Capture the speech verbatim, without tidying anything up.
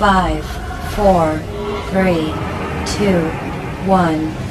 five, four, three, two, one.